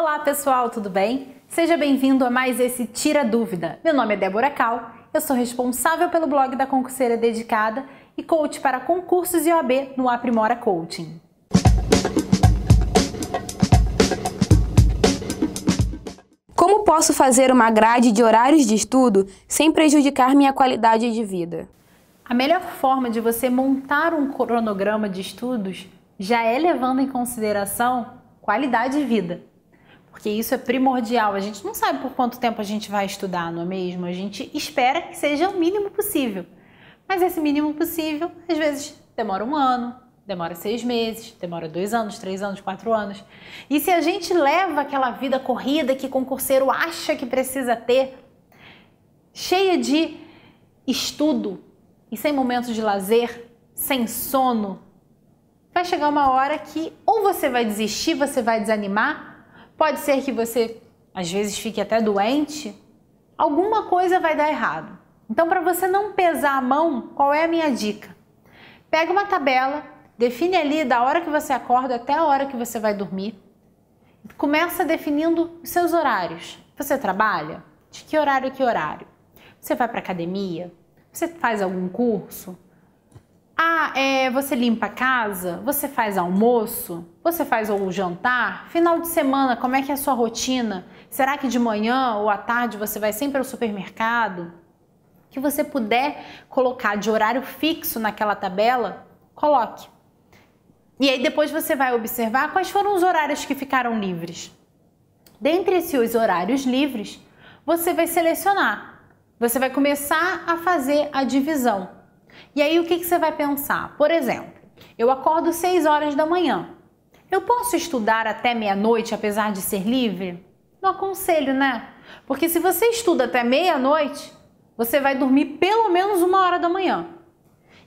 Olá pessoal, tudo bem? Seja bem-vindo a mais esse Tira Dúvida. Meu nome é Débora Cal, eu sou responsável pelo blog da Concurseira Dedicada e coach para concursos e OAB no Aprimora Coaching. Como posso fazer uma grade de horários de estudo sem prejudicar minha qualidade de vida? A melhor forma de você montar um cronograma de estudos já é levando em consideração qualidade de vida. Porque isso é primordial, a gente não sabe por quanto tempo a gente vai estudar, não é mesmo? A gente espera que seja o mínimo possível. Mas esse mínimo possível, às vezes, demora um ano, demora 6 meses, demora 2 anos, 3 anos, 4 anos. E se a gente leva aquela vida corrida que concurseiro acha que precisa ter, cheia de estudo, e sem momentos de lazer, sem sono, vai chegar uma hora que ou você vai desistir, você vai desanimar, pode ser que você, às vezes, fique até doente, alguma coisa vai dar errado. Então, para você não pesar a mão, qual é a minha dica? Pega uma tabela, define ali da hora que você acorda até a hora que você vai dormir, começa definindo os seus horários. Você trabalha? De que horário a que horário? Você vai para a academia? Você faz algum curso? Você limpa a casa? Você faz almoço? Você faz algum jantar? Final de semana, como é que é a sua rotina? Será que de manhã ou à tarde você vai sempre ao supermercado? O que você puder colocar de horário fixo naquela tabela, coloque. E aí depois você vai observar quais foram os horários que ficaram livres. Dentre esses horários livres, você vai selecionar. Você vai começar a fazer a divisão. E aí o que você vai pensar? Por exemplo, eu acordo 6 horas da manhã. Eu posso estudar até meia-noite, apesar de ser livre? Não aconselho, né? Porque se você estuda até meia-noite, você vai dormir pelo menos 1 hora da manhã.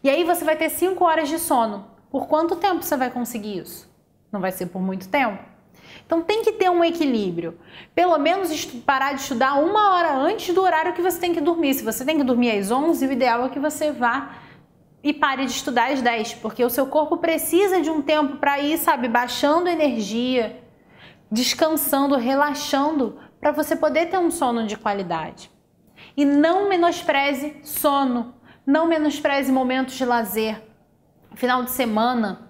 E aí você vai ter 5 horas de sono. Por quanto tempo você vai conseguir isso? Não vai ser por muito tempo. Então tem que ter um equilíbrio, pelo menos parar de estudar 1 hora antes do horário que você tem que dormir. Se você tem que dormir às 11, o ideal é que você vá e pare de estudar às 10, porque o seu corpo precisa de um tempo para ir, sabe, baixando energia, descansando, relaxando, para você poder ter um sono de qualidade. E não menospreze sono, não menospreze momentos de lazer, final de semana.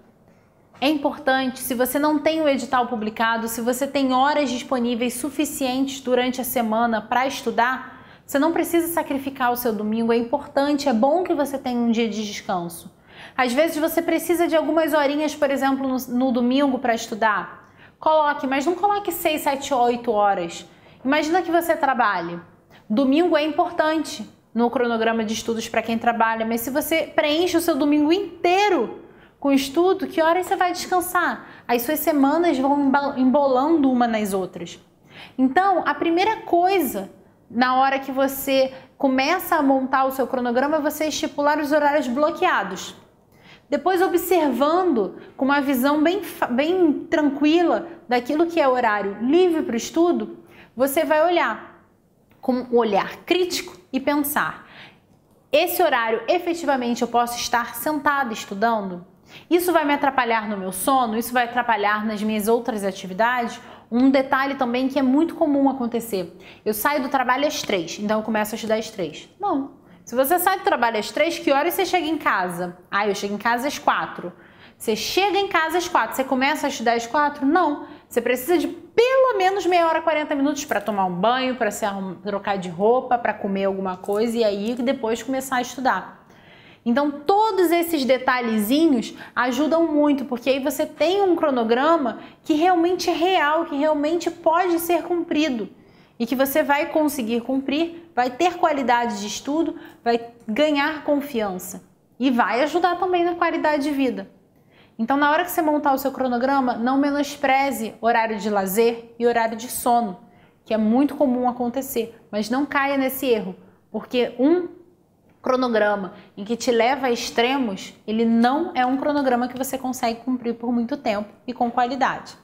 É importante, se você não tem o edital publicado, se você tem horas disponíveis suficientes durante a semana para estudar, você não precisa sacrificar o seu domingo, é importante, é bom que você tenha um dia de descanso. Às vezes você precisa de algumas horinhas, por exemplo, no domingo para estudar. Coloque, mas não coloque 6, 7, 8 horas. Imagina que você trabalhe. Domingo é importante no cronograma de estudos para quem trabalha, mas se você preenche o seu domingo inteiro com estudo, que horas você vai descansar? As suas semanas vão embolando uma nas outras. Então, a primeira coisa, na hora que você começa a montar o seu cronograma, é você estipular os horários bloqueados. Depois, observando com uma visão bem tranquila daquilo que é horário livre para o estudo, você vai olhar com um olhar crítico e pensar: esse horário, efetivamente, eu posso estar sentada estudando? Isso vai me atrapalhar no meu sono? Isso vai atrapalhar nas minhas outras atividades? Um detalhe também que é muito comum acontecer. Eu saio do trabalho às 3, então eu começo a estudar às 3. Não. Se você sai do trabalho às 3, que horas você chega em casa? Eu chego em casa às 4. Você chega em casa às 4, você começa a estudar às 4? Não. Você precisa de pelo menos meia hora, 40 minutos para tomar um banho, para se trocar de roupa, para comer alguma coisa e aí depois começar a estudar. Então, todos esses detalhezinhos ajudam muito, porque aí você tem um cronograma que realmente é real, que realmente pode ser cumprido e que você vai conseguir cumprir, vai ter qualidade de estudo, vai ganhar confiança e vai ajudar também na qualidade de vida. Então, na hora que você montar o seu cronograma, não menospreze horário de lazer e horário de sono, que é muito comum acontecer, mas não caia nesse erro, porque um cronograma em que te leva a extremos, ele não é um cronograma que você consegue cumprir por muito tempo e com qualidade.